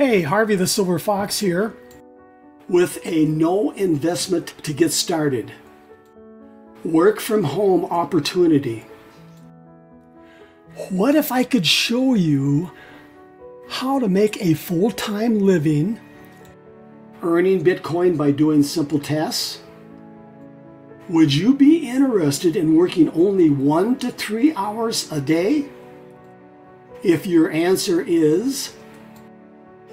Hey, Harvey the Silver Fox here with a no investment to get started. Work from home opportunity. What if I could show you how to make a full-time living earning Bitcoin by doing simple tasks? Would you be interested in working only 1 to 3 hours a day? If your answer is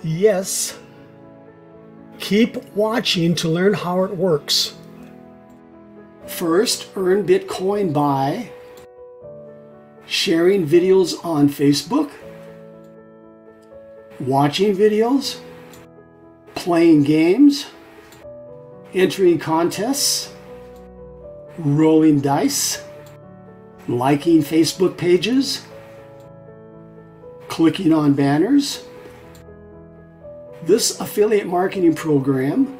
yes, keep watching to learn how it works. First, earn Bitcoin by sharing videos on Facebook, watching videos, playing games, entering contests, rolling dice, liking Facebook pages, clicking on banners. This affiliate marketing program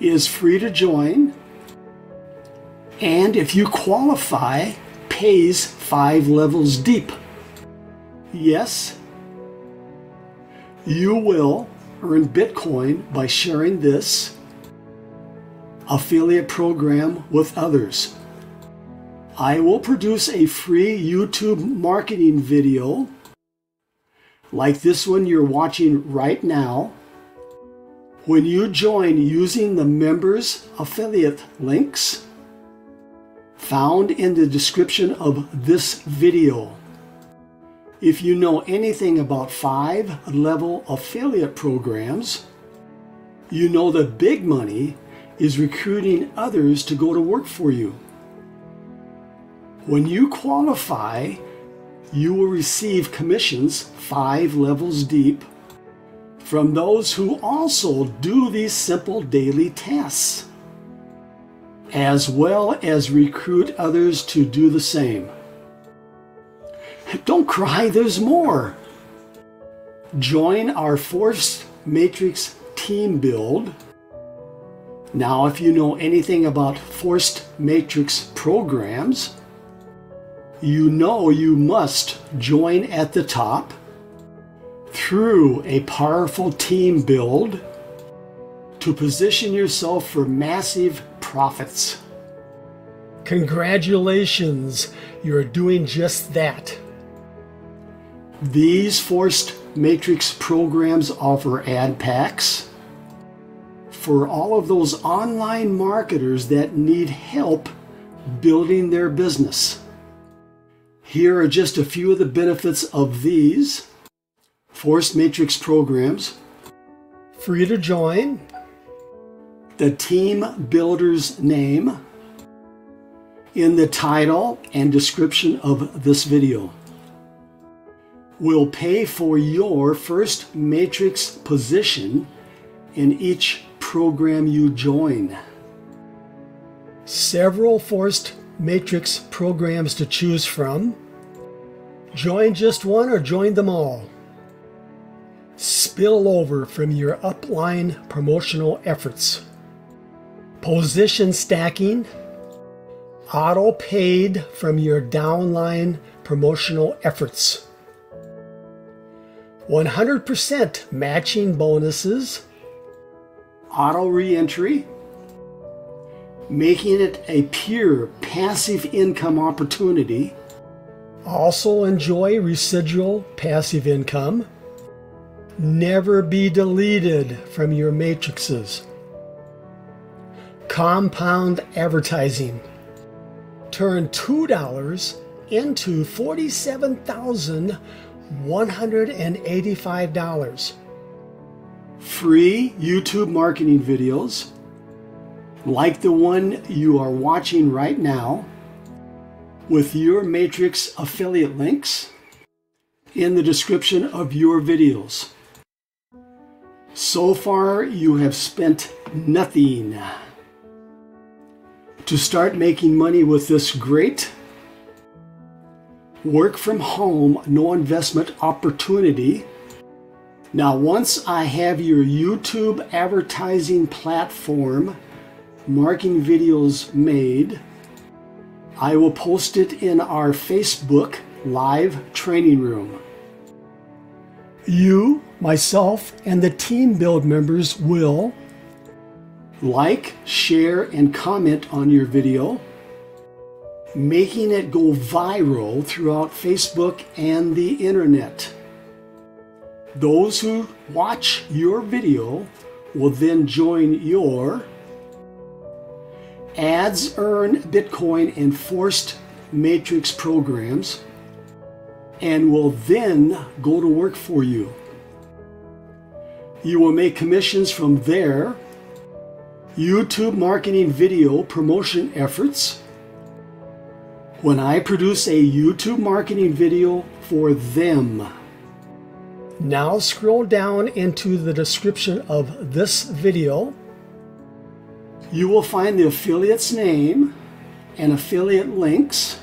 is free to join, and if you qualify, pays 5 levels deep. Yes, you will earn Bitcoin by sharing this affiliate program with others. I will produce a free YouTube marketing video like this one you're watching right now when you join using the members affiliate links found in the description of this video. If you know anything about 5-level affiliate programs, you know the big money is recruiting others to go to work for you. When you qualify, you will receive commissions 5 levels deep from those who also do these simple daily tasks, as well as recruit others to do the same. Don't cry, there's more. Join our Force Matrix team build. Now, if you know anything about Forced Matrix programs, you know you must join at the top through a powerful team build to position yourself for massive profits. Congratulations, you're doing just that. These Forced Matrix programs offer ad packs for all of those online marketers that need help building their business. Here are just a few of the benefits of these Forced Matrix programs. Free to join. The team builder's name in the title and description of this video. We'll pay for your first matrix position in each program you join. Several Forced Matrix programs to choose from. Join just one or join them all. Spill over from your upline promotional efforts. Position stacking. Auto paid from your downline promotional efforts. 100% matching bonuses. Auto re-entry. Making it a pure passive income opportunity. Also enjoy residual passive income. Never be deleted from your matrices. Compound advertising. Turn $2 into $47,185. Free YouTube marketing videos like the one you are watching right now, with your Matrix affiliate links in the description of your videos. So far, you have spent nothing. To start making money with this great work from home, no investment opportunity. Now, once I have your YouTube advertising platform marketing videos made, I will post it in our Facebook live training room. you, myself, and the team build members will like, share, and comment on your video, making it go viral throughout Facebook and the internet. Those who watch your video will then join your Ads Earn Bitcoin and Forced Matrix programs and will then go to work for you. You will make commissions from their YouTube marketing video promotion efforts. When I produce a YouTube marketing video for them. Now scroll down into the description of this video. You will find the affiliate's name and affiliate links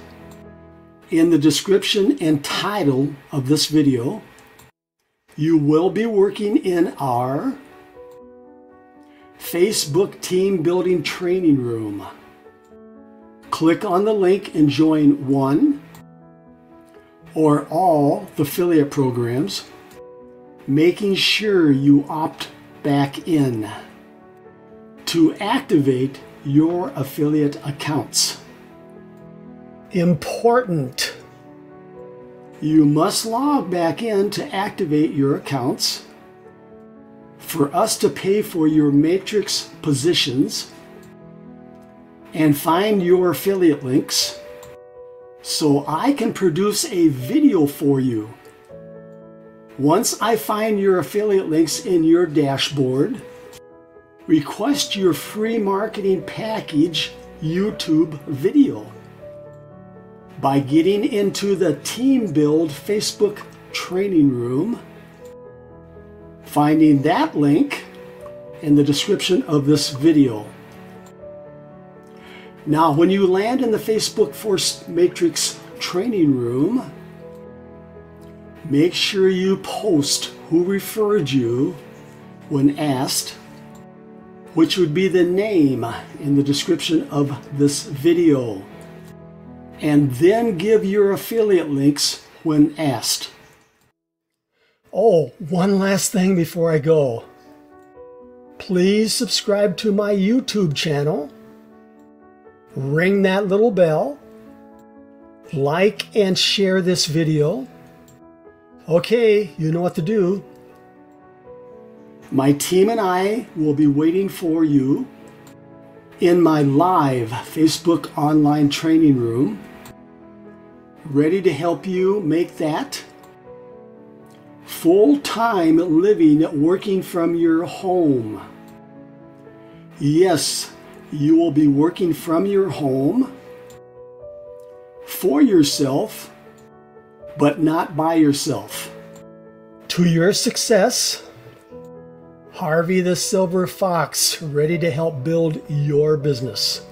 in the description and title of this video. You will be working in our Facebook team building training room. Click on the link and join one or all the affiliate programs, making sure you opt back in to activate your affiliate accounts. Important! You must log back in to activate your accounts for us to pay for your matrix positions and find your affiliate links so I can produce a video for you. Once I find your affiliate links in your dashboard, request your free marketing package YouTube video by getting into the Team Build Facebook training room, finding that link in the description of this video. Now, when you land in the Facebook Force Matrix training room, make sure you post who referred you when asked, which would be the name in the description of this video, and then give your affiliate links when asked. Oh, one last thing before I go. Please subscribe to my YouTube channel, ring that little bell, like and share this video. Okay, you know what to do. My team and I will be waiting for you in my live Facebook online training room, ready to help you make that full-time living working from your home. Yes, you will be working from your home for yourself, but not by yourself. To your success, Harvey the Silver Fox, ready to help build your business.